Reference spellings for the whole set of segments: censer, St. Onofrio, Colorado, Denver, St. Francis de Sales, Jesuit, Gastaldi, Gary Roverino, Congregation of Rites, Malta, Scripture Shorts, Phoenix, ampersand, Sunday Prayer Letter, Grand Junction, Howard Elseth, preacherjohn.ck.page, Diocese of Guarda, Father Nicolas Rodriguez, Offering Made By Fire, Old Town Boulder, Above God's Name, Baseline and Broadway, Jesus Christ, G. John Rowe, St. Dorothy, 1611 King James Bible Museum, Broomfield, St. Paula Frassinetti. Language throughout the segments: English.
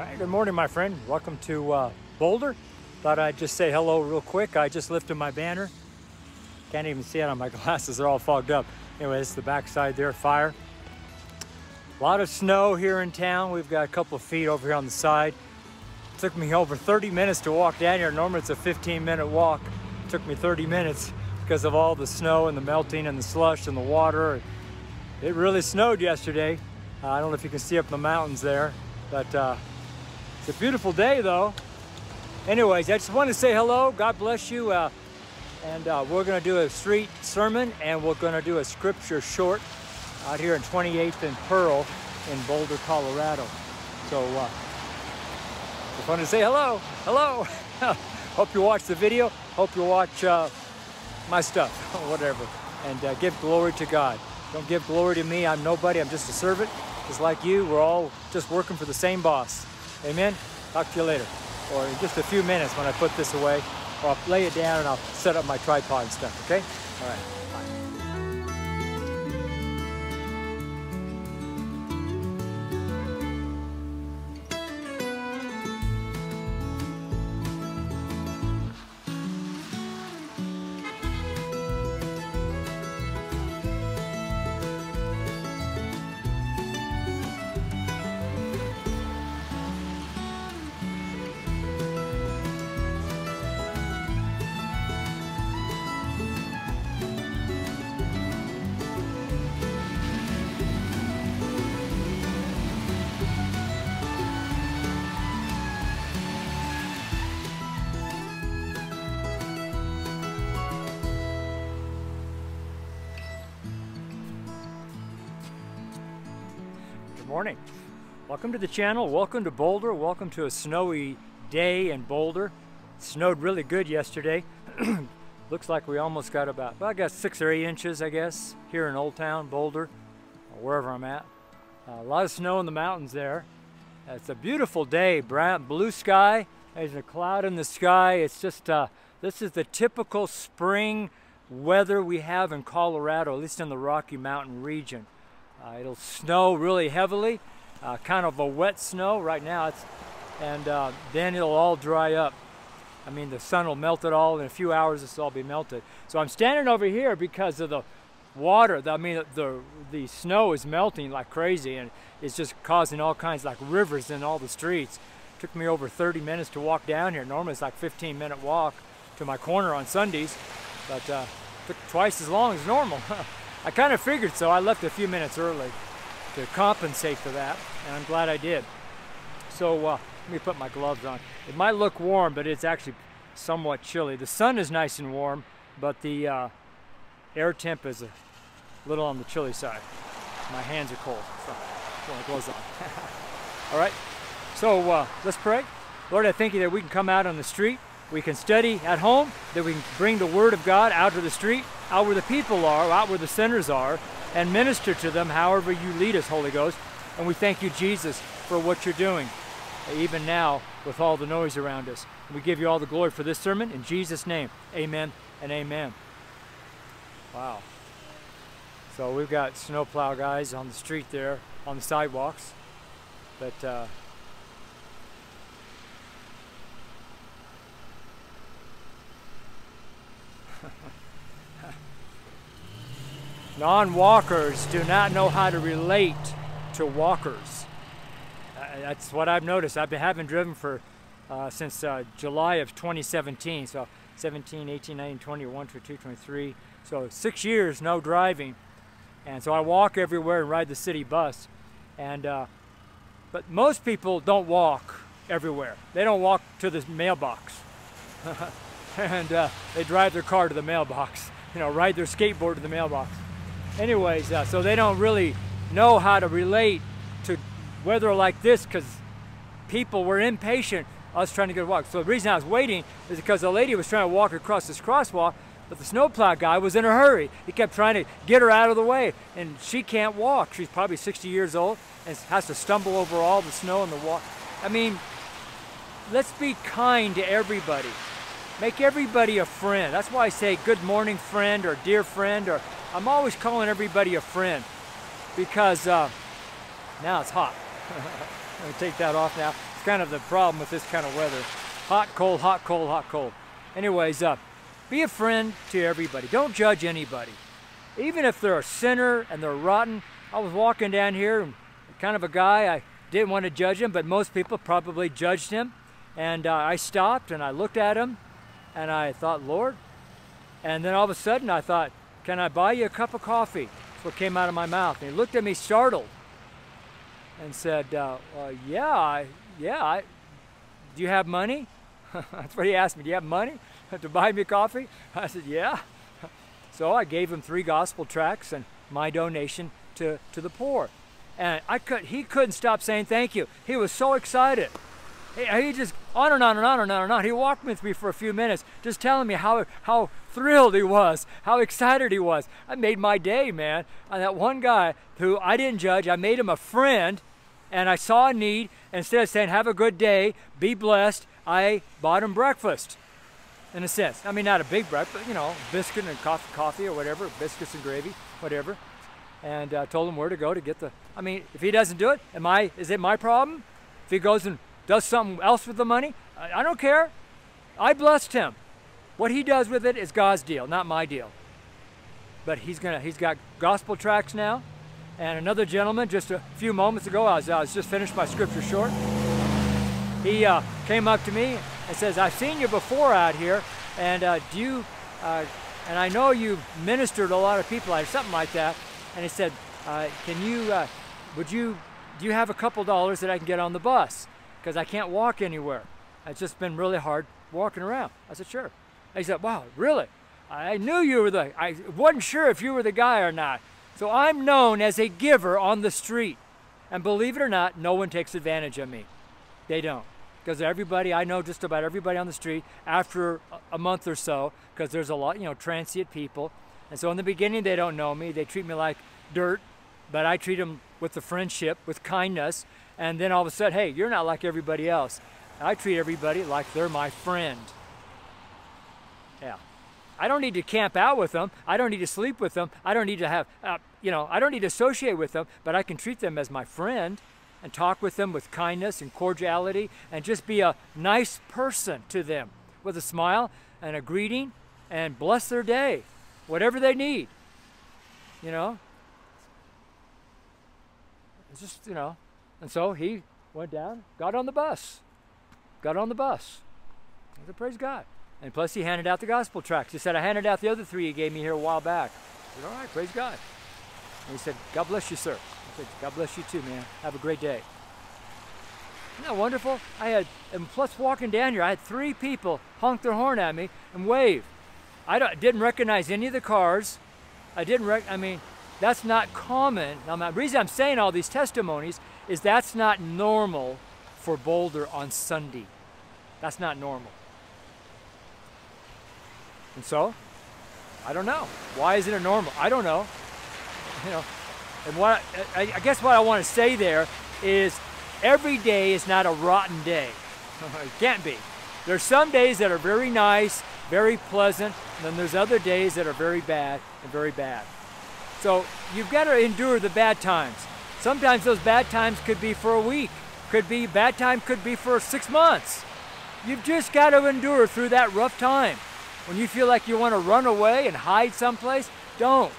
Right, good morning, my friend. Welcome to Boulder. Thought I'd just say hello real quick. I just lifted my banner. Can't even see it on my glasses. They're all fogged up. Anyway, it's the backside there, fire. A lot of snow here in town. We've got a couple of feet over here on the side. It took me over 30 minutes to walk down here. Normally it's a 15-minute walk. It took me 30 minutes because of all the snow and the melting and the slush and the water. It really snowed yesterday. I don't know if you can see up in the mountains there, but it's a beautiful day though. Anyways, I just want to say hello. God bless you. And we're going to do a street sermon, and we're going to do a scripture short out here in 28th and Pearl in Boulder, Colorado. So just wanted to say hello. Hello. Hope you watch the video. Hope you watch my stuff or whatever, and give glory to God. Don't give glory to me. I'm nobody. I'm just a servant. Just like you, we're all just working for the same boss. Amen? Talk to you later, or in just a few minutes when I put this away, or I'll lay it down and I'll set up my tripod and stuff, okay? All right. Morning. Welcome to the channel. Welcome to Boulder. Welcome to a snowy day in Boulder. It snowed really good yesterday. Looks like we almost got about, well, I got 6 or 8 inches, I guess, here in Old Town Boulder, or wherever I'm at. A lot of snow in the mountains there. It's a beautiful day. Brown, blue sky. There's a cloud in the sky. It's just, this is the typical spring weather we have in Colorado, at least in the Rocky Mountain region. It'll snow really heavily, kind of a wet snow right now, and then it'll all dry up. I mean, the sun will melt it all. In a few hours, this will all be melted. So I'm standing over here because of the water. I mean, the snow is melting like crazy, and it's just causing all kinds, like rivers in all the streets. It took me over 30 minutes to walk down here. Normally, it's like 15-minute walk to my corner on Sundays, but it took twice as long as normal. I kind of figured so. I left a few minutes early to compensate for that, and I'm glad I did. So let me put my gloves on. It might look warm, but it's actually somewhat chilly. The sun is nice and warm, but the air temp is a little on the chilly side. My hands are cold, so I put my gloves on. All right, so let's pray. Lord, I thank you that we can come out on the street, we can study at home, that we can bring the Word of God out to the street, out where the people are, out where the sinners are, and minister to them however you lead us, Holy Ghost. And we thank you, Jesus, for what you're doing, even now with all the noise around us. We give you all the glory for this sermon. In Jesus' name, amen and amen. Wow. So we've got snowplow guys on the street there, on the sidewalks. But, non-walkers do not know how to relate to walkers. That's what I've noticed. I haven't driven for since July of 2017, so 17, 18, 19, 20, 1, 22, 23. So 6 years, no driving. And so I walk everywhere and ride the city bus. And but most people don't walk everywhere. They don't walk to the mailbox. And they drive their car to the mailbox, you know, ride their skateboard to the mailbox. Anyways, so they don't really know how to relate to weather like this because people were impatient, us trying to get a walk. So the reason I was waiting is because the lady was trying to walk across this crosswalk, but the snowplow guy was in a hurry. He kept trying to get her out of the way, and she can't walk. She's probably 60 years old and has to stumble over all the snow and the water. I mean, let's be kind to everybody. Make everybody a friend. That's why I say good morning friend or dear friend, or I'm always calling everybody a friend because now it's hot. I'm gonna take that off now. It's kind of the problem with this kind of weather. Hot, cold, hot, cold, hot, cold. Anyways, be a friend to everybody. Don't judge anybody. Even if they're a sinner and they're rotten. I was walking down here, and kind of a guy, I didn't want to judge him, but most people probably judged him. And I stopped and I looked at him and I thought, Lord. And then all of a sudden I thought, can I buy you a cup of coffee? That's what came out of my mouth. And he looked at me startled and said, yeah, do you have money? That's what he asked me, do you have money to buy me coffee? I said, yeah. So I gave him 3 gospel tracts and my donation to the poor. And he couldn't stop saying thank you. He was so excited. He just on and on and on and on and on. He walked with me for a few minutes, just telling me how thrilled he was, how excited he was. I made my day, man. And that one guy who I didn't judge, I made him a friend, and I saw a need. Instead of saying, have a good day, be blessed, I bought him breakfast, in a sense. I mean, not a big breakfast, you know, biscuit and coffee or whatever, biscuits and gravy, whatever. And I told him where to go to get the, I mean, if he doesn't do it, is it my problem? If he goes and does something else with the money, I don't care. I blessed him. What he does with it is God's deal, not my deal. But he's got gospel tracts now. And another gentleman, just a few moments ago, I was just finished my scripture short. He came up to me and says, I've seen you before out here, and and I know you ministered a lot of people, or something like that. And he said, do you have a couple dollars that I can get on the bus? Because I can't walk anywhere. It's just been really hard walking around. I said, sure. And he said, wow, really? I knew you were the, I wasn't sure if you were the guy or not. So I'm known as a giver on the street. And believe it or not, no one takes advantage of me. They don't. Because everybody, I know just about everybody on the street after a month or so, because there's a lot, you know, transient people. And so in the beginning, they don't know me. They treat me like dirt, but I treat them with the friendship, with kindness. And then all of a sudden, hey, you're not like everybody else. I treat everybody like they're my friend. Yeah. I don't need to camp out with them. I don't need to sleep with them. I don't need to have, I don't need to associate with them, but I can treat them as my friend and talk with them with kindness and cordiality and just be a nice person to them with a smile and a greeting and bless their day. Whatever they need, you know. It's just, you know. And so he went down, got on the bus. I said, praise God. And plus he handed out the gospel tracts. He said, I handed out the other 3 you gave me here a while back. I said, all right, praise God. And he said, God bless you, sir. I said, God bless you too, man. Have a great day. Isn't that wonderful? And plus walking down here, I had 3 people honk their horn at me and wave. I didn't recognize any of the cars. I mean, that's not common. Now, the reason I'm saying all these testimonies is that's not normal for Boulder on Sunday. That's not normal. And so, I don't know. Why isn't it normal? I don't know. You know, and what I guess what I want to say there is every day is not a rotten day. It can't be. There's some days that are very nice, very pleasant, and then there's other days that are very bad and very bad. So you've got to endure the bad times. Sometimes those bad times could be for a week, could be for 6 months. You've just got to endure through that rough time. When you feel like you want to run away and hide someplace, don't.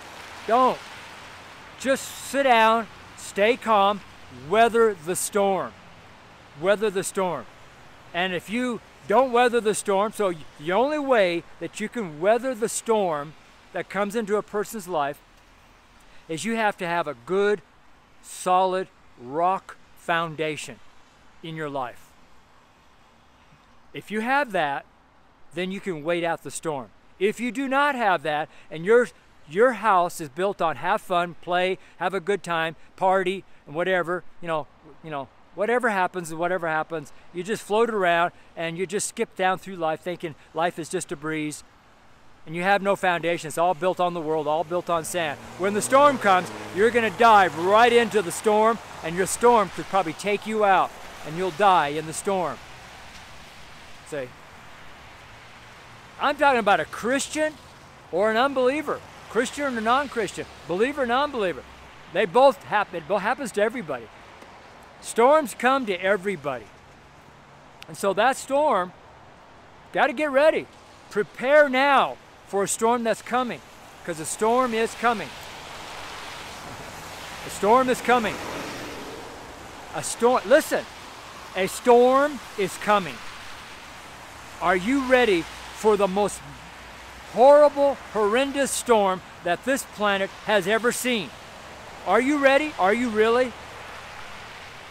Just sit down, stay calm, weather the storm. And if you don't weather the storm. So the only way that you can weather the storm that comes into a person's life is you have to have a good, solid rock foundation in your life. If you have that, then you can wait out the storm. If you do not have that, and your house is built on have fun, play, have a good time, party, and whatever, whatever happens, you just float around and you just skip down through life thinking life is just a breeze and you have no foundation. It's all built on the world, all built on sand. When the storm comes, you're going to dive right into the storm and your storm could probably take you out and you'll die in the storm. See, I'm talking about a Christian or an unbeliever, Christian or non-Christian, believer or non-believer. They both happen. It both happens to everybody. Storms come to everybody. And so that storm, got to get ready. Prepare now for a storm that's coming, because a storm is coming. A storm is coming. A storm, listen, a storm is coming. Are you ready for the most horrible, horrendous storm that this planet has ever seen? Are you ready? Are you really?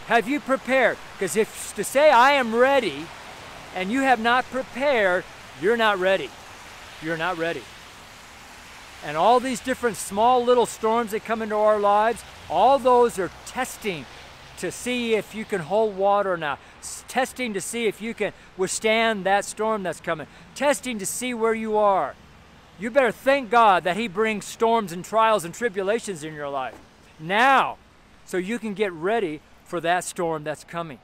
Have you prepared? Because if to say I am ready and you have not prepared, you're not ready. You're not ready. And all these different small little storms that come into our lives, all those are testing to see if you can hold water or not. Testing to see if you can withstand that storm that's coming. Testing to see where you are. You better thank God that He brings storms and trials and tribulations in your life now, so you can get ready for that storm that's coming.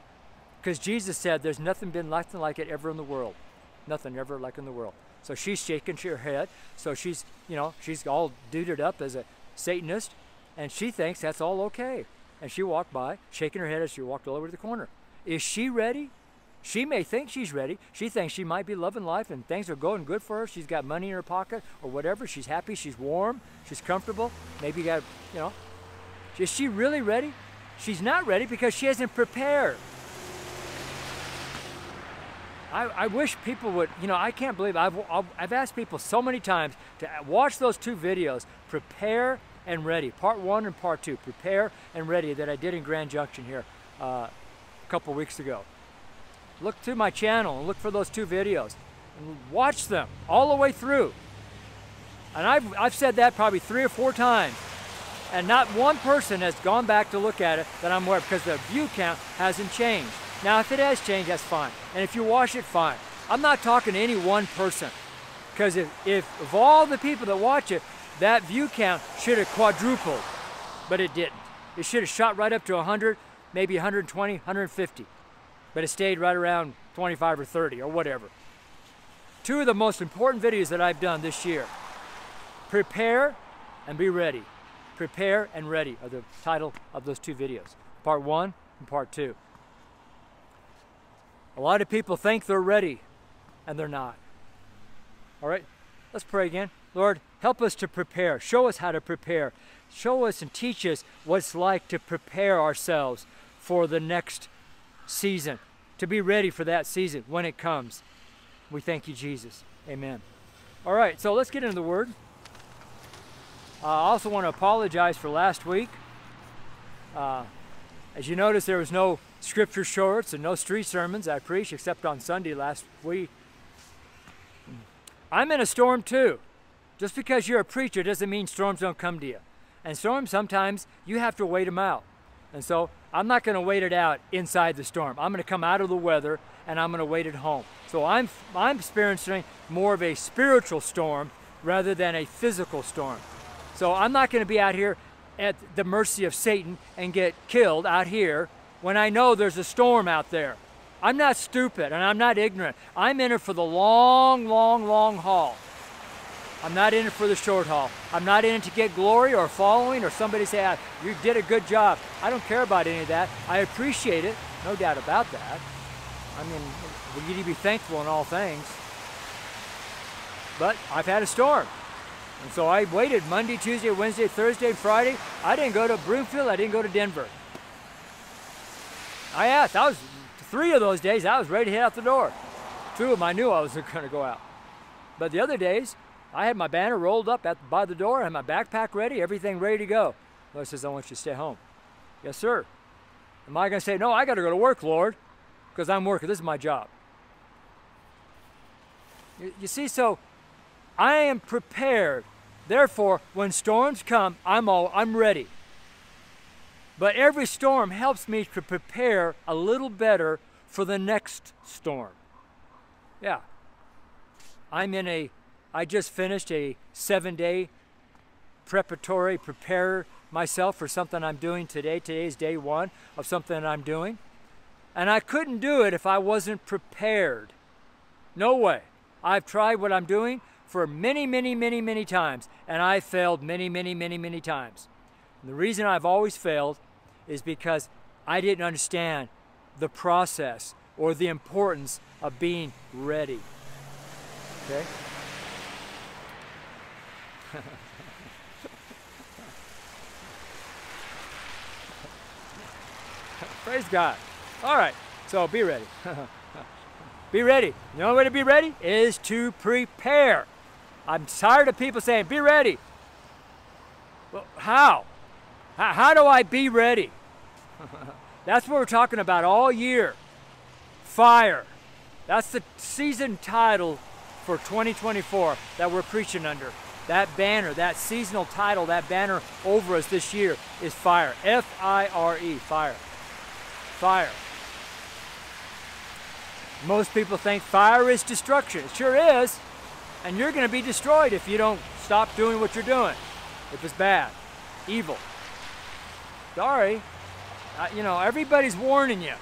Because Jesus said there's nothing like it ever in the world. Nothing ever like in the world. So she's shaking her head. So she's, you know, she's all duded up as a Satanist, and she thinks that's all okay. And she walked by, shaking her head as she walked all over the corner. Is she ready? She may think she's ready. She thinks she might be loving life and things are going good for her. She's got money in her pocket or whatever. She's happy, she's warm, she's comfortable. Maybe you got, you know. Is she really ready? She's not ready because she hasn't prepared. I wish people would, you know, I can't believe, I've asked people so many times to watch those two videos, Prepare and Ready, part one and part two, Prepare and Ready, that I did in Grand Junction here a couple weeks ago. Look to my channel and look for those two videos and watch them all the way through. And I've said that probably 3 or 4 times, and not one person has gone back to look at it that I'm aware of, because the view count hasn't changed. Now, if it has changed, that's fine. And if you watch it, fine. I'm not talking to any one person, because if of all the people that watch it, that view count should have quadrupled, but it didn't. It should have shot right up to 100, maybe 120, 150, but it stayed right around 25 or 30 or whatever. Two of the most important videos that I've done this year, Prepare and Be Ready. Prepare and Ready are the title of those two videos, part one and part two. A lot of people think they're ready, and they're not. All right, let's pray again. Lord, help us to prepare. Show us how to prepare. Show us and teach us what it's like to prepare ourselves for the next season, to be ready for that season when it comes. We thank you, Jesus. Amen. All right, so let's get into the Word. I also want to apologize for last week. As you notice, there was no scripture shorts and no street sermons I preached except on Sunday last week. I'm in a storm too. Just because you're a preacher doesn't mean storms don't come to you. And storms, sometimes you have to wait them out. And so I'm not going to wait it out inside the storm. I'm going to come out of the weather and I'm going to wait it home. So I'm experiencing more of a spiritual storm rather than a physical storm. So I'm not going to be out here at the mercy of Satan and get killed out here when I know there's a storm out there. I'm not stupid and I'm not ignorant. I'm in it for the long haul. I'm not in it for the short haul. I'm not in it to get glory or following or somebody say, ah, you did a good job. I don't care about any of that. I appreciate it, no doubt about that. I mean, we need to be thankful in all things. But I've had a storm. And so I waited Monday, Tuesday, Wednesday, Thursday, Friday. I didn't go to Broomfield. I didn't go to Denver. I asked. I was 3 of those days. I was ready to head out the door. 2 of them I knew I wasn't going to go out. But the other days, I had my banner rolled up by the door, I had my backpack ready, everything ready to go. Lord says, "I want you to stay home." Yes, sir. Am I going to say no? I got to go to work, Lord, because I'm working. This is my job. You see, so I am prepared. Therefore, when storms come, I'm ready. But every storm helps me to prepare a little better for the next storm. Yeah. I just finished a 7-day prepare myself for something I'm doing today. Today is day 1 of something I'm doing. And I couldn't do it if I wasn't prepared. No way. I've tried what I'm doing for many times, and I failed many times. And the reason I've always failed is because I didn't understand the process or the importance of being ready. Okay? Praise God. All right, so be ready. Be ready. The only way to be ready is to prepare. I'm tired of people saying, be ready. Well, how? How do I be ready? That's what we're talking about all year. Fire. That's the season title for 2024 that we're preaching under. That banner, that seasonal title, that banner over us this year is fire. F-I-R-E, fire. Fire. Most people think fire is destruction. It sure is. And you're going to be destroyed if you don't stop doing what you're doing. If it's bad, evil. Sorry. You know, everybody's warning you.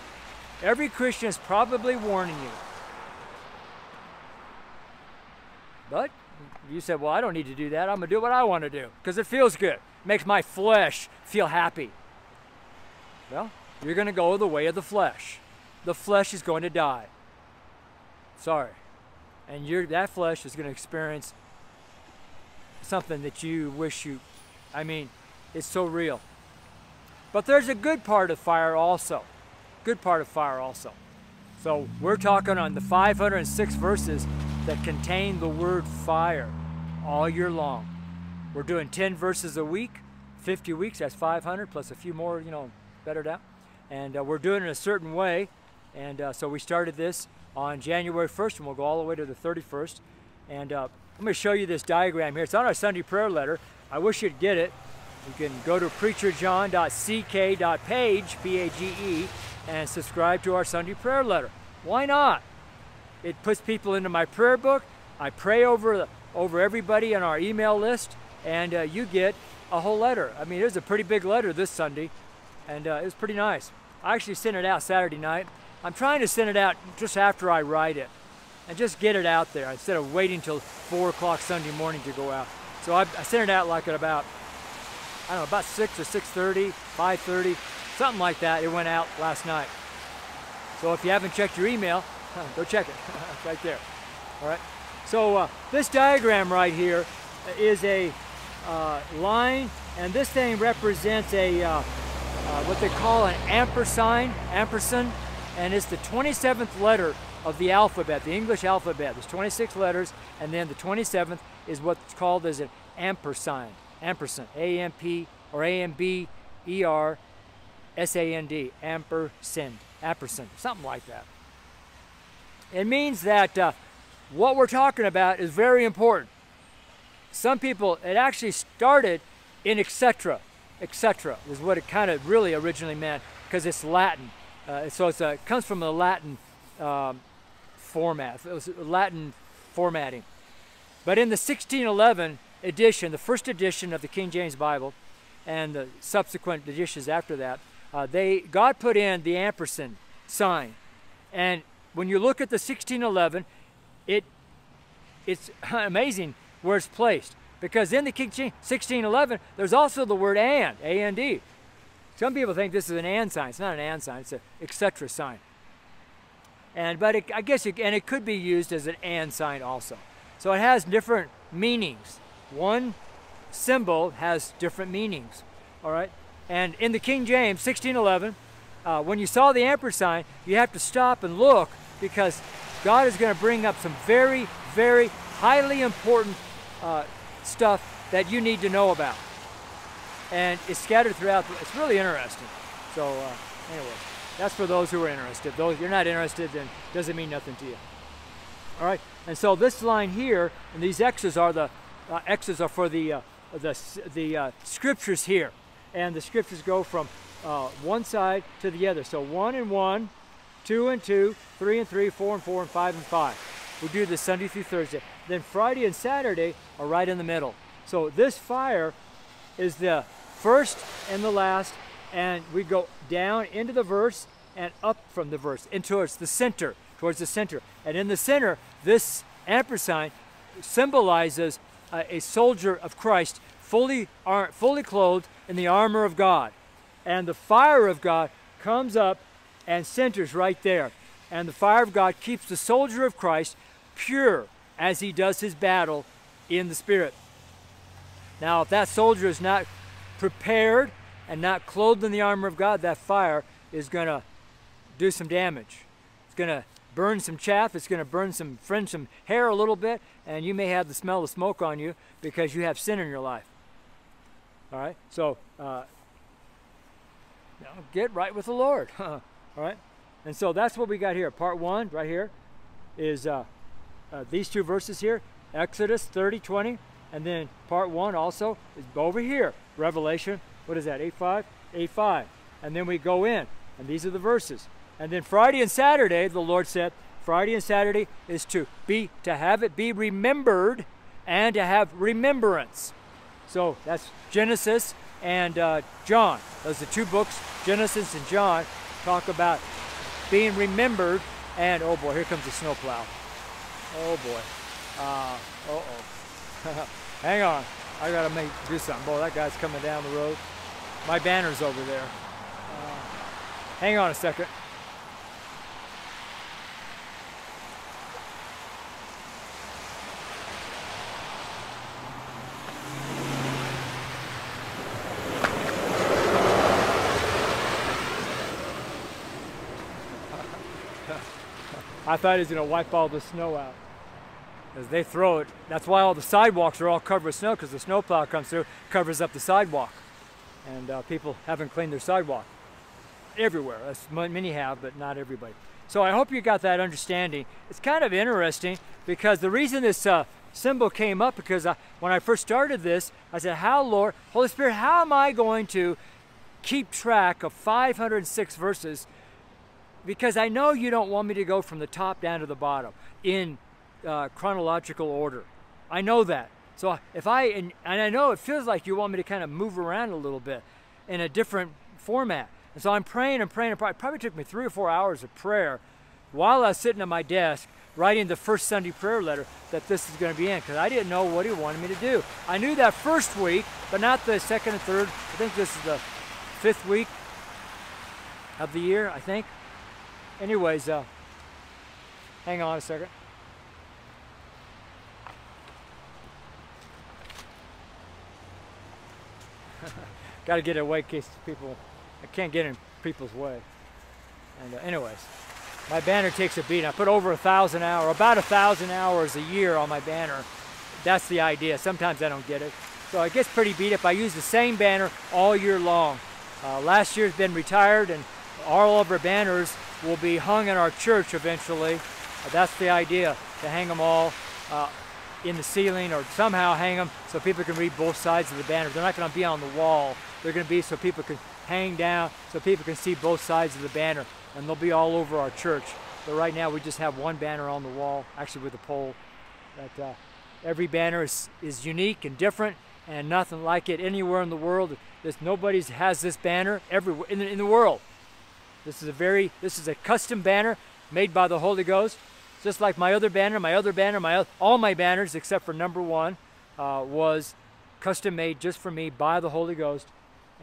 Every Christian is probably warning you. But you said, well, I don't need to do that. I'm going to do what I want to do because it feels good. Makes my flesh feel happy. Well, you're going to go the way of the flesh. The flesh is going to die. Sorry. And that flesh is going to experience something that you wish you... I mean, it's so real. But there's a good part of fire also. Good part of fire also. So we're talking on the 506 verses that contain the word fire all year long. We're doing 10 verses a week, 50 weeks, that's 500, plus a few more, you know, bettered out. And we're doing it a certain way. And so we started this on January 1st, and we'll go all the way to the 31st. And I'm going to show you this diagram here. It's on our Sunday prayer letter. I wish you'd get it. You can go to preacherjohn.ck.page, P-A-G-E, and subscribe to our Sunday prayer letter. Why not? It puts people into my prayer book. I pray over everybody on our email list, and you get a whole letter. I mean, it was a pretty big letter this Sunday, and it was pretty nice. I actually sent it out Saturday night. I'm trying to send it out just after I write it and just get it out there instead of waiting till 4 o'clock Sunday morning to go out. So I sent it out like at about, I don't know, about 6 or 6:30, 5:30, something like that. It went out last night. So if you haven't checked your email, go check it. It's right there. All right. So this diagram right here is a line, and this thing represents a what they call an ampersand, and it's the 27th letter of the alphabet, the English alphabet. There's 26 letters, and then the 27th is what's called as an ampersand. Ampersand, A-M-P or A-M-B-E-R-S-A-N-D, ampersand, ampersand, something like that. It means that what we're talking about is very important. Some people, it actually started in etc. Etc. is what it kind of really originally meant, because it's Latin. So it comes from the Latin format, it was Latin formatting. But in the 1611 edition, the first edition of the King James Bible, and the subsequent editions after that, God put in the ampersand sign. And when you look at the 1611, it's amazing where it's placed. Because in the King James 1611, there's also the word and, A-N-D. Some people think this is an and sign. It's not an and sign, it's an etc. sign. But it could be used as an and sign also. So it has different meanings. One symbol has different meanings, all right? And in the King James 1611, when you saw the ampersand, you have to stop and look, because God is going to bring up some very, very highly important stuff that you need to know about. And it's scattered throughout. It's really interesting. So anyway, that's for those who are interested. Those, you're not interested, then it doesn't mean nothing to you. All right. And so this line here, and these X's are the X's are for the scriptures here, and the scriptures go from one side to the other. So 1 and 1, 2 and 2, 3 and 3, 4 and 4, and 5 and 5. We'll do this Sunday through Thursday. Then Friday and Saturday are right in the middle. So this fire is the first and the last, and we go down into the verse and up from the verse and towards the center. And in the center, this ampersand symbolizes a soldier of Christ fully clothed in the armor of God. And the fire of God comes up and centers right there. and the fire of God keeps the soldier of Christ pure as he does his battle in the Spirit. Now, if that soldier is not prepared and not clothed in the armor of God, that fire is going to do some damage. It's going to burn some chaff, it's going to burn some fringe, some hair a little bit, and you may have the smell of smoke on you because you have sin in your life. All right, so now get right with the Lord. All right, and so that's what we got here. Part one, right here, is these two verses here, Exodus 30:20, and then part one also is over here, Revelation. What is that? 8:5, 8:5, and then we go in, and these are the verses. And then Friday and Saturday, the Lord said, Friday and Saturday is to have it be remembered and to have remembrance. So that's Genesis and John. Those are two books, Genesis and John, talk about being remembered. And oh boy, here comes the snowplow. Oh boy. Hang on. I gotta do something. Boy, that guy's coming down the road. My banner's over there. Hang on a second. I thought he was going to wipe all the snow out. As they throw it, that's why all the sidewalks are all covered with snow, because the snowplow comes through, covers up the sidewalk. And people haven't cleaned their sidewalk. Everywhere, as many have, but not everybody. So I hope you got that understanding. It's kind of interesting, because the reason this symbol came up, because when I first started this, I said, how, Lord, Holy Spirit, how am I going to keep track of 506 verses? Because I know you don't want me to go from the top down to the bottom in chronological order. I know that. So if and I know it feels like you want me to kind of move around a little bit in a different format. And so I'm praying and praying. It probably took me 3 or 4 hours of prayer while I was sitting at my desk writing the first Sunday prayer letter that this is going to be in, because I didn't know what he wanted me to do. I knew that first week, but not the second and third. I think this is the 5th week of the year, I think. Anyways, hang on a second. Got to get away in case people, I can't get in people's way. And anyways, my banner takes a beat. I put over 1,000 hours, about 1,000 hours a year on my banner. That's the idea. Sometimes I don't get it. So it gets pretty beat up. I use the same banner all year long. Last year's been retired, and all of our banners will be hung in our church eventually. That's the idea, to hang them all in the ceiling, or somehow hang them so people can read both sides of the banner. They're not going to be on the wall. They're going to be so people can hang down, so people can see both sides of the banner, and they'll be all over our church. But right now we just have one banner on the wall, actually with a pole. But, every banner is unique and different, and nothing like it anywhere in the world. Nobody has this banner everywhere in the world. This is a custom banner made by the Holy Ghost. Just like my other banner, all my banners except for number one was custom made just for me by the Holy Ghost.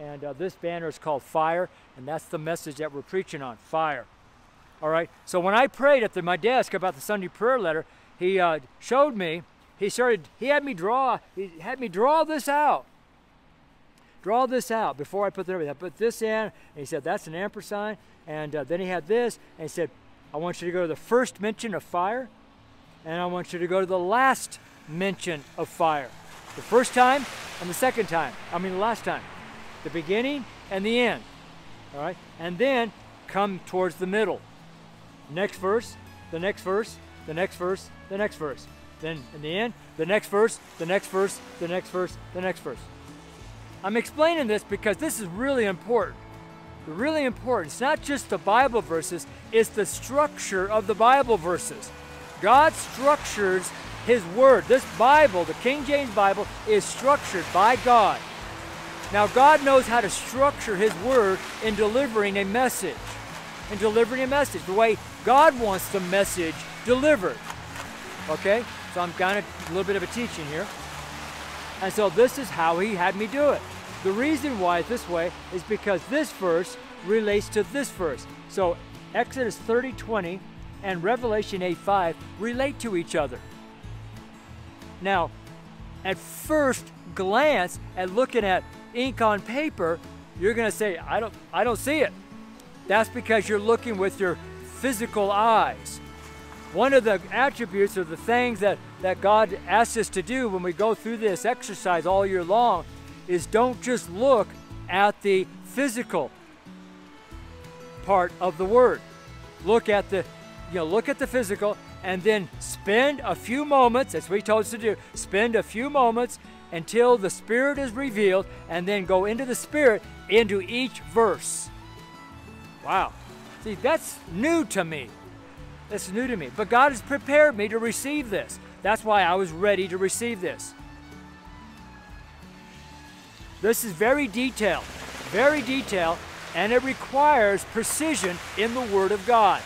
And this banner is called Fire, and that's the message that we're preaching on, fire. All right, so when I prayed at my desk about the Sunday prayer letter, he showed me, he had me draw this out. Draw this out before I put everything. I put this in, and he said, that's an ampersand. And then he had this, and he said, I want you to go to the first mention of fire, and I want you to go to the last mention of fire. The first time and the second time. I mean, the last time. The beginning and the end. All right? And then come towards the middle. Next verse, the next verse, the next verse, the next verse. Then in the end, the next verse, the next verse, the next verse, the next verse. I'm explaining this because this is really important. Really important. It's not just the Bible verses, it's the structure of the Bible verses. God structures His Word. This Bible, the King James Bible, is structured by God. Now, God knows how to structure His Word in delivering a message. The way God wants the message delivered. Okay? So I'm kind of a little bit of a teaching here. And so this is how He had me do it. The reason why it's this way is because this verse relates to this verse. So Exodus 30:20 and Revelation 8:5 relate to each other. Now, at first glance, at looking at ink on paper, you're going to say, I don't see it. That's because you're looking with your physical eyes. One of the attributes or the things that God asks us to do when we go through this exercise all year long is don't just look at the physical part of the Word. Look at the, look at the physical, and then spend a few moments, as we told us to do, spend a few moments until the Spirit is revealed, and then go into the Spirit, into each verse. Wow. See, that's new to me. That's new to me. But God has prepared me to receive this. That's why I was ready to receive this. This is very detailed, and it requires precision in the Word of God.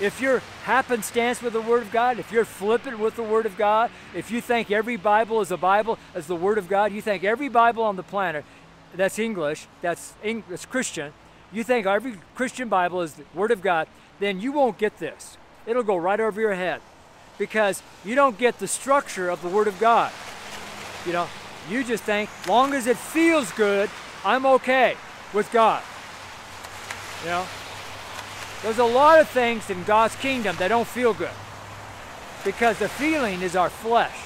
If you're happenstance with the Word of God, if you're flippant with the Word of God, if you think every Bible is a Bible as the Word of God, you think every Bible on the planet that's English, that's Christian, you think every Christian Bible is the Word of God, then you won't get this. It'll go right over your head because you don't get the structure of the Word of God. You just think, long as it feels good, I'm okay with God. There's a lot of things in God's kingdom that don't feel good because the feeling is our flesh.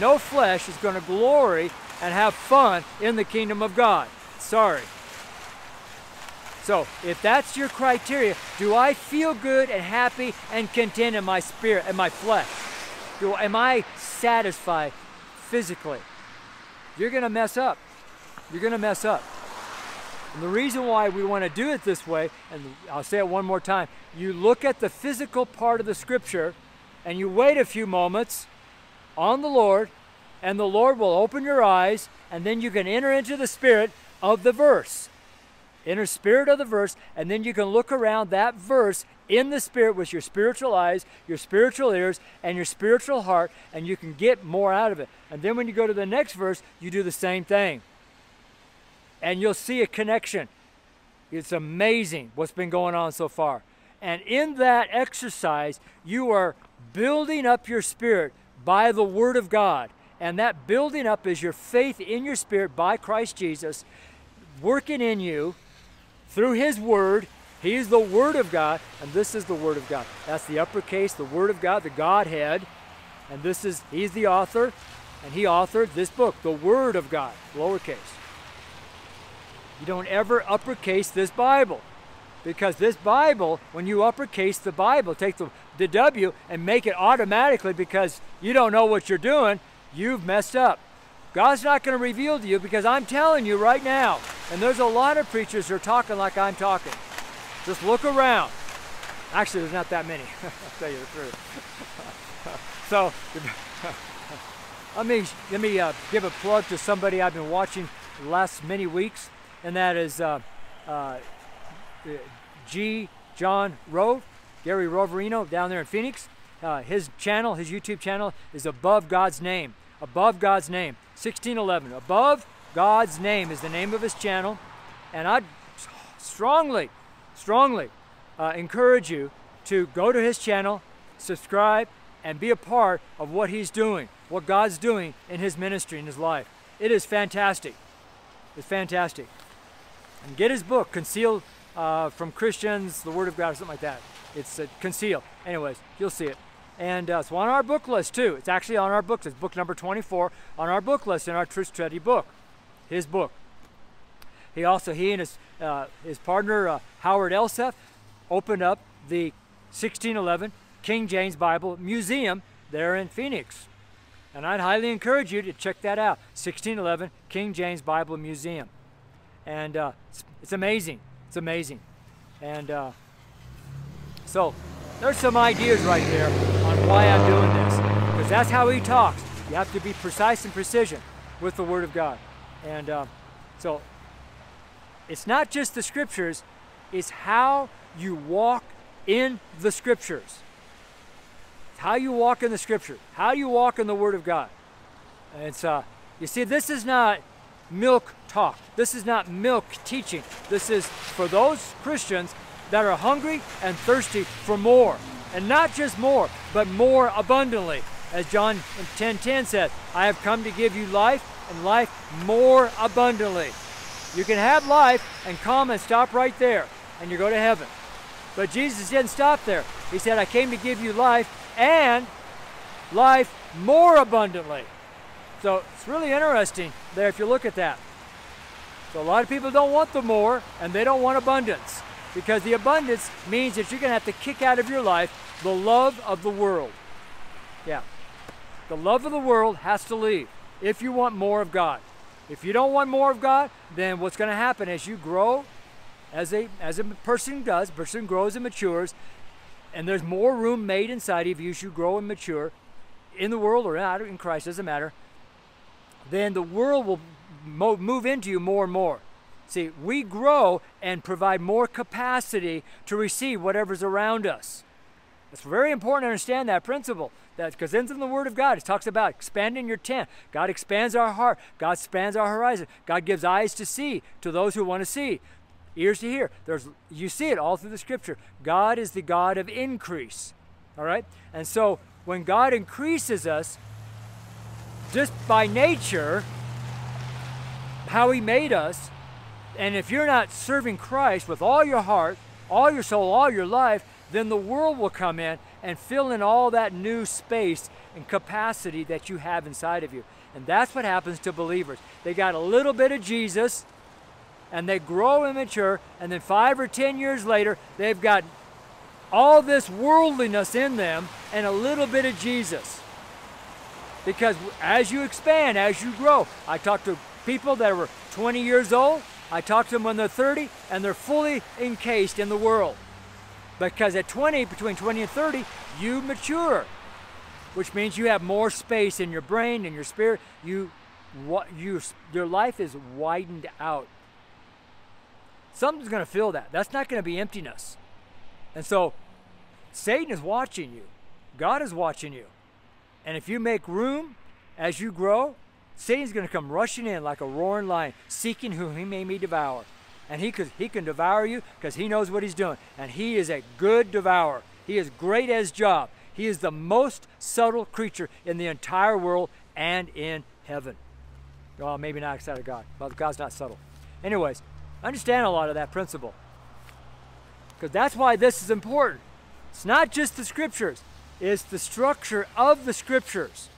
No flesh is going to glory and have fun in the kingdom of God. Sorry. So if that's your criteria, do I feel good and happy and content in my spirit and my flesh? Am I satisfied physically? You're going to mess up. You're going to mess up. And the reason why we want to do it this way, and I'll say it one more time, you look at the physical part of the Scripture and you wait a few moments on the Lord, and the Lord will open your eyes, and then you can enter into the spirit of the verse. Enter spirit of the verse, and then you can look around that verse in the spirit with your spiritual eyes, your spiritual ears, and your spiritual heart, and you can get more out of it. And then when you go to the next verse, you do the same thing. And you'll see a connection. It's amazing what's been going on so far. And in that exercise, you are building up your spirit by the Word of God. And that building up is your faith in your spirit by Christ Jesus, working in you through His Word. He is the Word of God, and this is the Word of God. That's the uppercase, the Word of God, the Godhead. And this is, He's the author, and He authored this book, the Word of God, lowercase. You don't ever uppercase this Bible, because this Bible, when you uppercase the Bible, take the W and make it automatically because you don't know what you're doing, you've messed up. God's not going to reveal to you because I'm telling you right now, and there's a lot of preachers who are talking like I'm talking. Just look around. Actually, there's not that many, I'll tell you the truth. So, let me give a plug to somebody I've been watching the last many weeks. And that is G. John Rowe, Gary Roverino, down there in Phoenix. His channel, his YouTube channel, is Above God's Name. Above God's Name, 1611. Above God's Name is the name of his channel. And I strongly, strongly encourage you to go to his channel, subscribe, and be a part of what he's doing, what God's doing in his ministry, in his life. It is fantastic. It's fantastic. And get his book, Concealed from Christians, the Word of God, or something like that. It's Concealed. Anyways, you'll see it. And it's on our book list, too. It's actually on our book list. It's book number 24 on our book list in our Trish Treddy book, his book. He also, he and his partner, Howard Elseth, opened up the 1611 King James Bible Museum there in Phoenix. And I'd highly encourage you to check that out, 1611 King James Bible Museum. And it's amazing. It's amazing. And so there's some ideas right there on why I'm doing this. Because that's how he talks. You have to be precise and precision with the Word of God. And so it's not just the Scriptures. It's how you walk in the Scriptures. How you walk in the Scripture. How you walk in the Word of God. And it's, you see, this is not milk talk. This is not milk teaching. This is for those Christians that are hungry and thirsty for more. and not just more, but more abundantly. As John 10:10 says, I have come to give you life and life more abundantly. You can have life and come and stop right there, and you go to heaven. But Jesus didn't stop there. He said, I came to give you life and life more abundantly. So it's really interesting there if you look at that. So a lot of people don't want the more, and they don't want abundance, because the abundance means that you're going to have to kick out of your life the love of the world. Yeah, the love of the world has to leave if you want more of God. If you don't want more of God, then what's going to happen as you grow, as a person does, person grows and matures, and there's more room made inside of you as you grow and mature, in the world or not, in Christ, doesn't matter, then the world will move into you more and more. See, we grow and provide more capacity to receive whatever's around us. It's very important to understand that principle, because it's in the Word of God. It talks about expanding your tent. God expands our heart. God expands our horizon. God gives eyes to see to those who want to see, ears to hear. You see it all through the Scripture. God is the God of increase, all right? And so when God increases us, just by nature, how He made us, and if you're not serving Christ with all your heart, all your soul, all your life, then the world will come in and fill in all that new space and capacity that you have inside of you. And that's what happens to believers. They got a little bit of Jesus, and they grow and mature, and then 5 or 10 years later, they've got all this worldliness in them and a little bit of Jesus. Because as you expand, as you grow, I talk to people that were 20 years old, I talk to them when they're 30, and they're fully encased in the world. Because at 20, between 20 and 30, you mature, which means you have more space in your brain, in your spirit. Your life is widened out. Something's going to fill that. That's not going to be emptiness. And so Satan is watching you. God is watching you. And if you make room as you grow, Satan's going to come rushing in like a roaring lion, seeking whom he may devour. And he can devour you because he knows what he's doing. And he is a good devourer. He is great at his job. He is the most subtle creature in the entire world and in heaven. Well, maybe not outside of God. Well, God's not subtle. Anyways, understand a lot of that principle, because that's why this is important. It's not just the Scriptures. It's the structure of the Scriptures.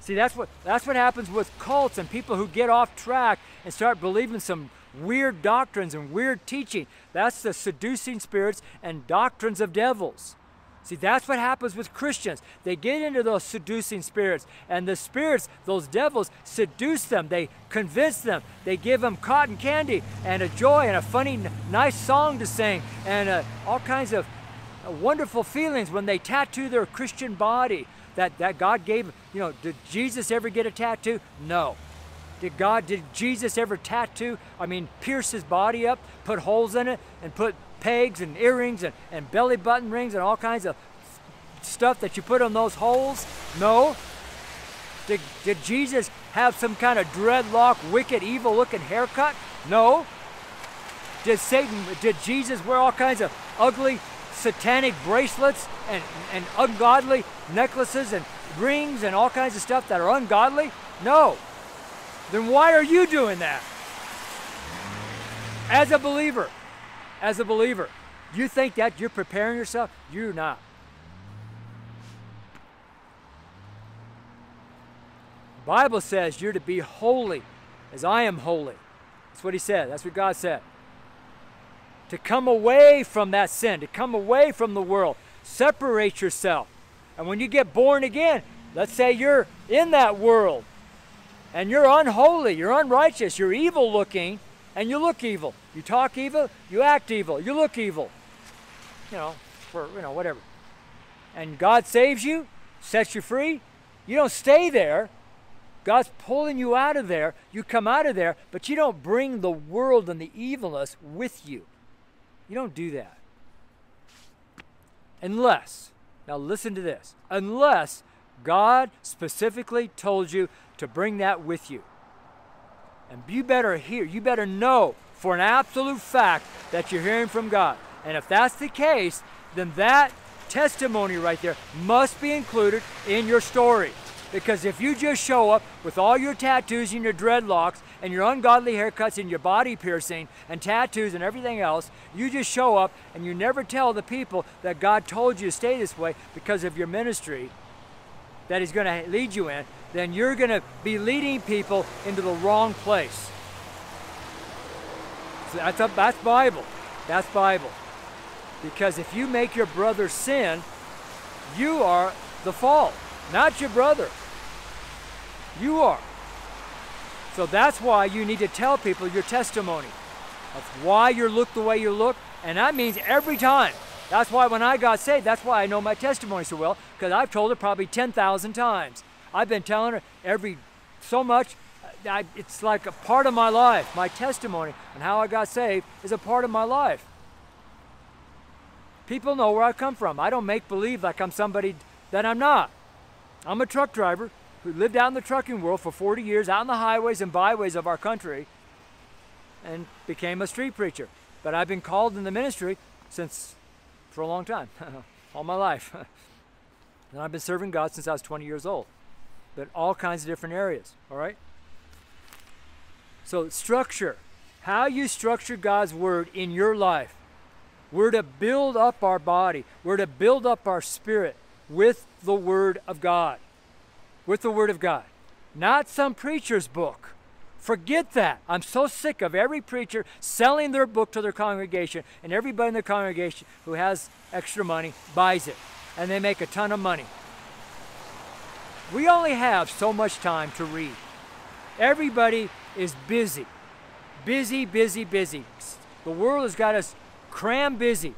See, that's what happens with cults and people who get off track and start believing some weird doctrines and weird teaching. That's the seducing spirits and doctrines of devils. See, that's what happens with Christians. They get into those seducing spirits, and the spirits, those devils, seduce them. They convince them. They give them cotton candy and a joy and a funny, nice song to sing and all kinds of wonderful feelings when they tattoo their Christian body that God gave. You know, did Jesus ever get a tattoo? No. Did Jesus ever pierce his body up, put holes in it, and put pegs and earrings and belly button rings and all kinds of stuff that you put on those holes? No. Did Jesus have some kind of dreadlock, wicked, evil-looking haircut? No. Did Jesus wear all kinds of ugly satanic bracelets and ungodly necklaces and rings and all kinds of stuff that are ungodly? No. Then why are you doing that? As a believer, you think that you're preparing yourself? You're not. The Bible says you're to be holy as I am holy. That's what he said. That's what God said. To come away from that sin, to come away from the world, separate yourself. And when you get born again, let's say you're in that world, and you're unholy, you're unrighteous, you're evil looking, and you look evil. You talk evil, you act evil, you look evil. Whatever. And God saves you, sets you free. You don't stay there. God's pulling you out of there. You come out of there, but you don't bring the world and the evilness with you. You don't do that. Unless, now listen to this, unless God specifically told you to bring that with you. And you better hear, you better know for an absolute fact that you're hearing from God. And if that's the case, then that testimony right there must be included in your story. Because if you just show up with all your tattoos and your dreadlocks and your ungodly haircuts and your body piercing and tattoos and everything else, you just show up and you never tell the people that God told you to stay this way because of your ministry that He's going to lead you in, then you're going to be leading people into the wrong place. So that's Bible. That's Bible. Because if you make your brother sin, you are the fault. Not your brother. You are. So that's why you need to tell people your testimony. That's why you look the way you look, and that means every time. That's why when I got saved, that's why I know my testimony so well, because I've told it probably 10,000 times. I've been telling it every so much. It's like a part of my life. My testimony and how I got saved is a part of my life. People know where I come from. I don't make believe like I'm somebody that I'm not. I'm a truck driver who lived out in the trucking world for 40 years, out on the highways and byways of our country, and became a street preacher. But I've been called in the ministry for a long time, all my life. And I've been serving God since I was 20 years old, but all kinds of different areas, all right? So structure, how you structure God's word in your life. We're to build up our body. We're to build up our spirit with the Word of God. With the Word of God. Not some preacher's book. Forget that. I'm so sick of every preacher selling their book to their congregation, and everybody in the congregation who has extra money buys it, and they make a ton of money. We only have so much time to read. Everybody is busy. Busy, busy, busy. The world has got us crammed busy.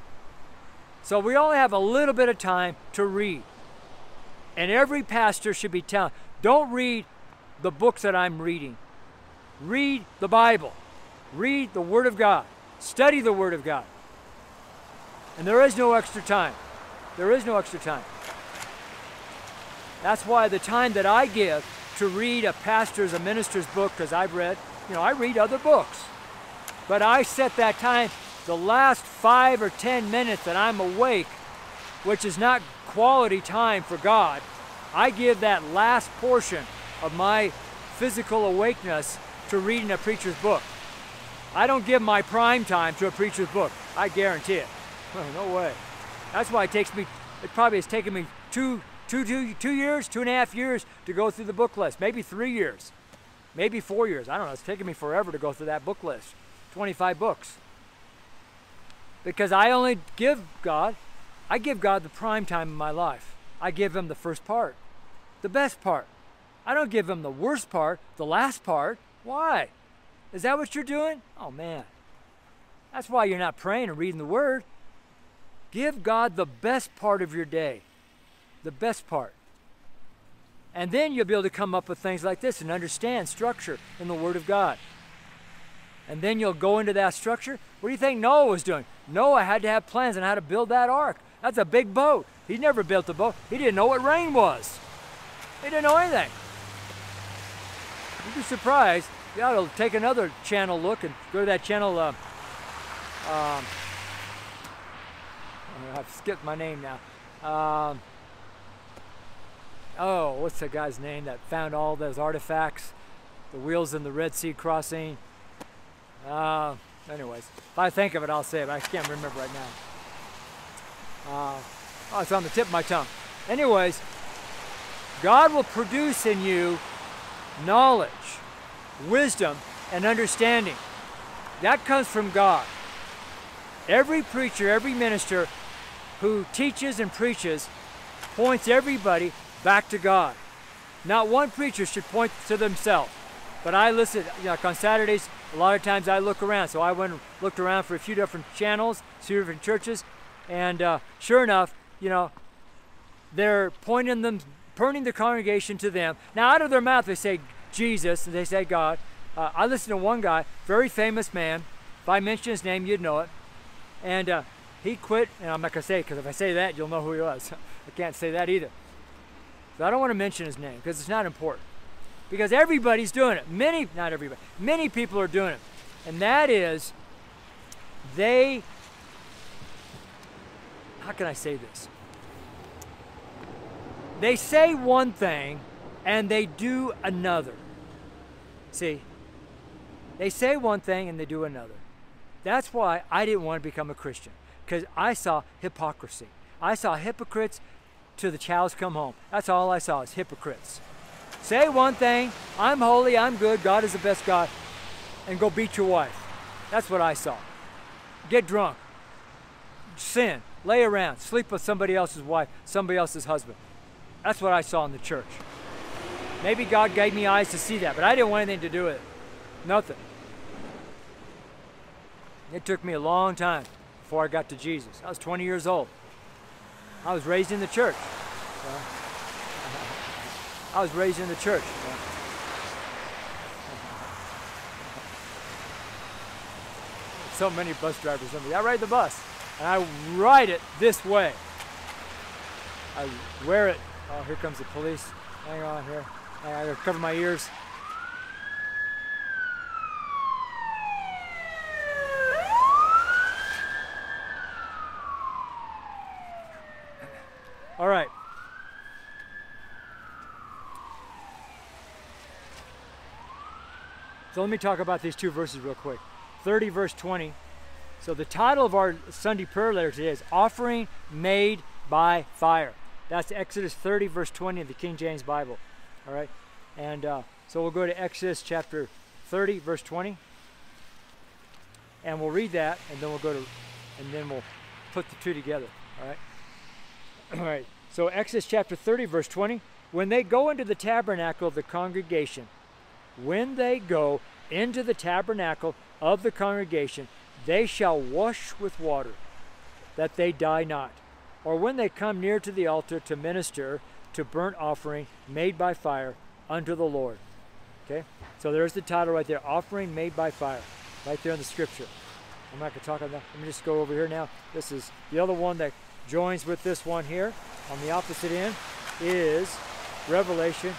So we only have a little bit of time to read. And every pastor should be telling, don't read the books that I'm reading. Read the Bible. Read the Word of God. Study the Word of God. And there is no extra time. There is no extra time. That's why the time that I give to read a pastor's, a minister's book, because I've read, you know, I read other books. But I set that time, the last 5 or 10 minutes that I'm awake, which is not quality time for God, I give that last portion of my physical awakeness to reading a preacher's book. I don't give my prime time to a preacher's book. I guarantee it. No way. That's why it probably has taken me two and a half years to go through the book list. Maybe 3 years. Maybe 4 years. I don't know. It's taken me forever to go through that book list. 25 books. Because I give God the prime time in my life. I give Him the first part, the best part. I don't give Him the worst part, the last part. Why? Is that what you're doing? Oh man, that's why you're not praying and reading the Word. Give God the best part of your day, the best part. And then you'll be able to come up with things like this and understand structure in the Word of God. And then you'll go into that structure. What do you think Noah was doing? Noah had to have plans on how to build that ark. That's a big boat. He never built a boat. He didn't know what rain was. He didn't know anything. You'd be surprised. You ought to take another channel look and go to that channel. I've skipped my name now. What's the guy's name that found all those artifacts? The wheels in the Red Sea crossing. Anyways, if I think of it, I'll say it, but I can't remember right now. It's on the tip of my tongue. Anyways, God will produce in you knowledge, wisdom, and understanding. That comes from God. Every preacher, every minister who teaches and preaches points everybody back to God. Not one preacher should point to themselves. But I listen, you know, like on Saturdays, a lot of times I look around. So I went and looked around for a few different channels, a few different churches, and sure enough, you know, they're pointing the congregation to them. Now out of their mouth they say Jesus, and they say God. I listened to one guy, very famous man. If I mention his name, you'd know it. And he quit, and I'm not going to say it, because if I say that, you'll know who he was. I can't say that either. So I don't want to mention his name, because it's not important. Because everybody's doing it. Not everybody, many people are doing it. And that is, how can I say this? They say one thing and they do another. See, they say one thing and they do another. That's why I didn't want to become a Christian, because I saw hypocrisy. I saw hypocrites till the cows come home. That's all I saw, is hypocrites. Say one thing, I'm holy, I'm good, God is the best God, and go beat your wife. That's what I saw. Get drunk, sin, lay around, sleep with somebody else's wife, somebody else's husband. That's what I saw in the church. Maybe God gave me eyes to see that, but I didn't want anything to do with it. Nothing. It took me a long time before I got to Jesus. I was 20 years old. I was raised in the church. I was raised in the church. So many bus drivers. I ride the bus, and I ride it this way. I wear it. Oh, here comes the police. Hang on here. I gotta cover my ears. All right. So let me talk about these two verses real quick. 30 verse 20. So the title of our Sunday prayer letter today is Offering Made by Fire. That's Exodus 30 verse 20 of the King James Bible. All right. And so we'll go to Exodus chapter 30 verse 20. And we'll read that, and then we'll go to, and then we'll put the two together. All right. All right. So Exodus chapter 30 verse 20. When they go into the tabernacle of the congregation, they shall wash with water, that they die not. Or when they come near to the altar to minister to burnt offering made by fire unto the Lord. Okay? So there's the title right there, Offering Made by Fire, right there in the scripture. I'm not going to talk about that. Let me just go over here now. This is the other one that joins with this one here. On the opposite end is Revelation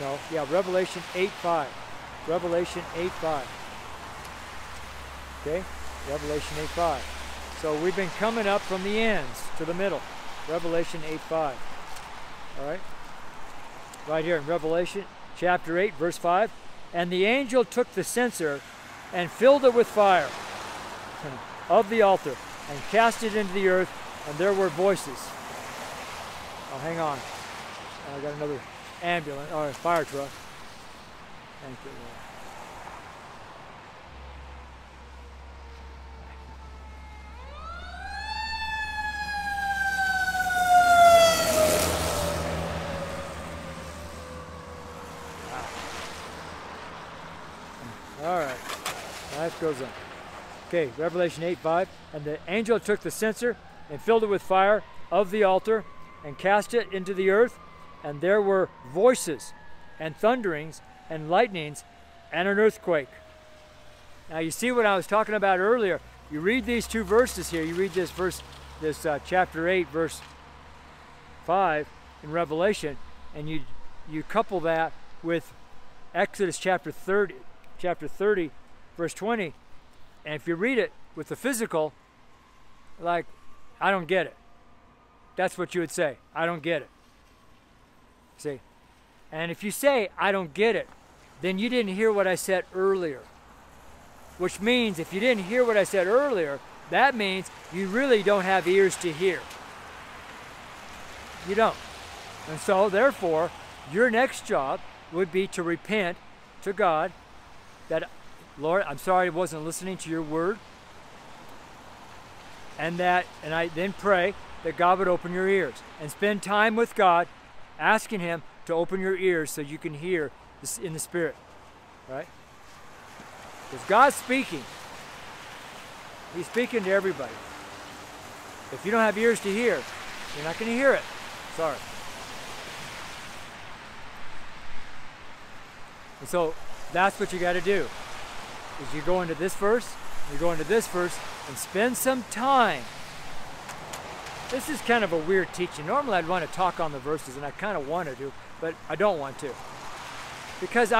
8:5. Revelation 8:5. Okay? Revelation 8:5. So we've been coming up from the ends to the middle. Revelation 8:5. All right? Right here in Revelation chapter 8, verse 5. And the angel took the censer and filled it with fire of the altar and cast it into the earth, and there were voices. Oh, hang on. I got another ambulance, or fire truck. Thank you, Lord. Goes on. Okay, Revelation 8:5. And the angel took the censer and filled it with fire of the altar and cast it into the earth, and there were voices and thunderings and lightnings and an earthquake. Now you see what I was talking about earlier. You read these two verses here. You read this verse, this chapter 8 verse 5 in Revelation, and you couple that with Exodus chapter 30 verse 20, and if you read it with the physical, like, I don't get it. That's what you would say. I don't get it. See? And if you say, I don't get it, then you didn't hear what I said earlier. Which means, if you didn't hear what I said earlier, that means you really don't have ears to hear. You don't. And so, therefore, your next job would be to repent to God that, Lord, I'm sorry I wasn't listening to your word. And I then pray that God would open your ears, and spend time with God, asking him to open your ears so you can hear this in the spirit, right? Because God's speaking. He's speaking to everybody. If you don't have ears to hear, you're not going to hear it. Sorry. And so that's what you got to do. Is you go into this verse, you go into this verse, and spend some time. This is kind of a weird teaching. Normally I'd want to talk on the verses, and I kind of want to do, but I don't want to. Because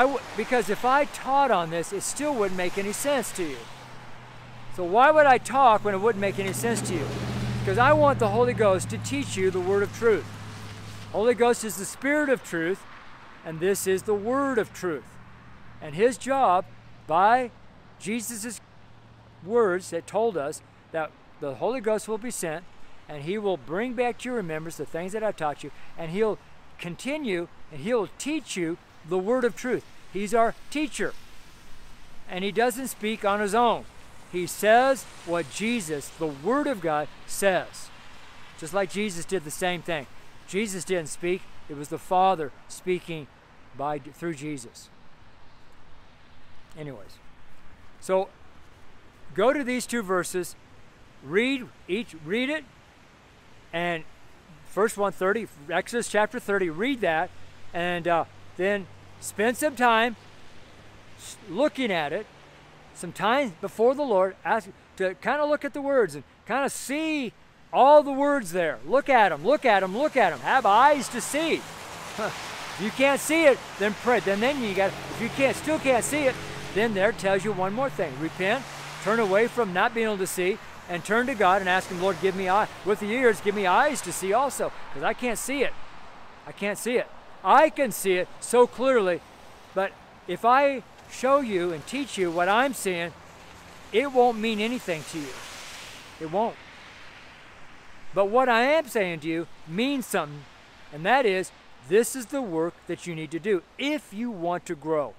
if I taught on this, it still wouldn't make any sense to you. So why would I talk when it wouldn't make any sense to you? Because I want the Holy Ghost to teach you the word of truth. Holy Ghost is the Spirit of truth, and this is the Word of truth. And his job, by Jesus' words that told us that the Holy Ghost will be sent, and he will bring back to your remembrance the things that I've taught you, and he'll continue, and he'll teach you the Word of truth. He's our teacher, and he doesn't speak on his own. He says what Jesus, the Word of God, says. Just like Jesus did the same thing. Jesus didn't speak. It was the Father speaking through Jesus. Anyways, so go to these two verses, read it, and first 130, Exodus chapter 30, read that, and then spend some time looking at it, some time before the Lord, ask to kind of look at the words and kind of see all the words there. Look at them, look at them, look at them. Have eyes to see. If you can't see it, then pray. Then you got. If you still can't see it, then there tells you one more thing. Repent, turn away from not being able to see, and turn to God and ask him, Lord, give me eyes. With the ears, give me eyes to see also, because I can't see it. I can't see it. I can see it so clearly, but if I show you and teach you what I'm seeing, it won't mean anything to you. It won't. But what I am saying to you means something, and that is, this is the work that you need to do if you want to grow,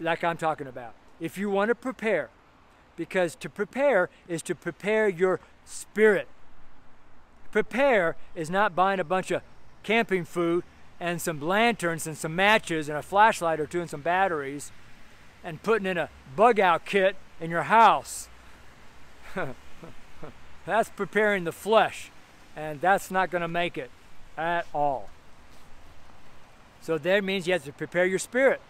like I'm talking about. If you want to prepare, because to prepare is to prepare your spirit. Prepare is not buying a bunch of camping food and some lanterns and some matches and a flashlight or two and some batteries and putting in a bug out kit in your house. That's preparing the flesh, and that's not going to make it at all. So that means you have to prepare your spirit.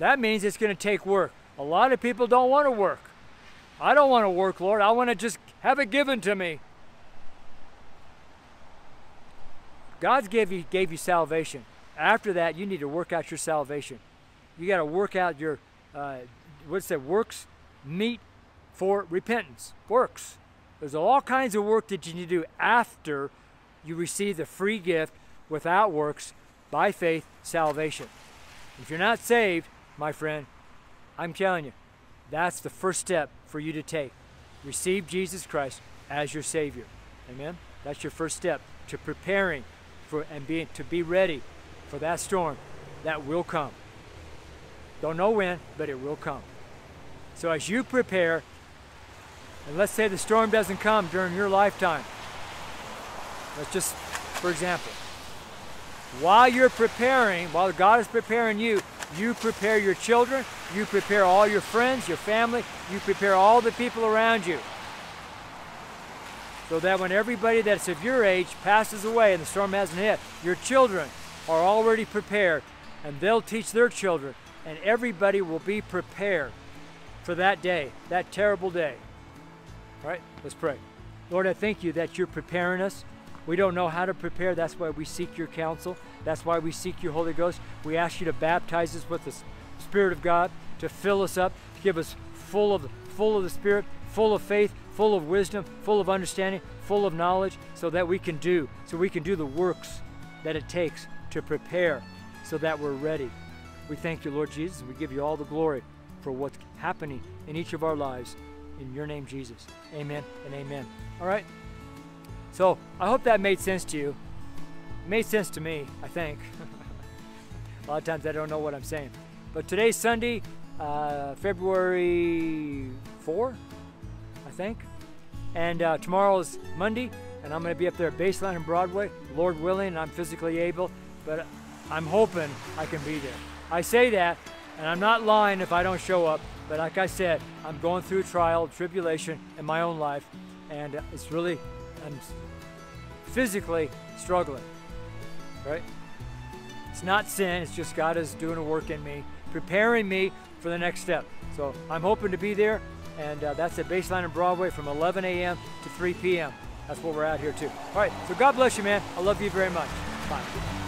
That means it's going to take work. A lot of people don't want to work. I don't want to work, Lord. I want to just have it given to me. God gave you salvation. After that, you need to work out your salvation. You got to work out your, what's that, works meet for repentance. Works. There's all kinds of work that you need to do after you receive the free gift without works, by faith, salvation. If you're not saved, my friend, I'm telling you, that's the first step for you to take. Receive Jesus Christ as your Savior. Amen? That's your first step to preparing for and to be ready for that storm that will come. Don't know when, but it will come. So as you prepare, and let's say the storm doesn't come during your lifetime. Let's just, for example, while you're preparing, while God is preparing you, you prepare your children, you prepare all your friends, your family, you prepare all the people around you. So that when everybody that's of your age passes away and the storm hasn't hit, your children are already prepared, and they'll teach their children, and everybody will be prepared for that day, that terrible day. All right, let's pray. Lord, I thank you that you're preparing us. We don't know how to prepare. That's why we seek your counsel. That's why we seek your Holy Ghost. We ask you to baptize us with the Spirit of God, to fill us up, to give us full of the Spirit, full of faith, full of wisdom, full of understanding, full of knowledge, so that we can do, the works that it takes to prepare so that we're ready. We thank you, Lord Jesus. We give you all the glory for what's happening in each of our lives. In your name, Jesus. Amen and amen. All right. So, I hope that made sense to you. It made sense to me, I think. A lot of times I don't know what I'm saying. But today's Sunday, February 4, I think. And tomorrow's Monday, and I'm going to be up there at Baseline and Broadway, Lord willing, and I'm physically able. But I'm hoping I can be there. I say that, and I'm not lying if I don't show up. But like I said, I'm going through trial, tribulation in my own life, and it's really... I'm physically struggling, right? It's not sin, it's just God is doing a work in me, preparing me for the next step. So I'm hoping to be there, and that's at Baseline and Broadway from 11 a.m. to 3 p.m. That's what we're out here too. All right, so God bless you, man. I love you very much. Bye.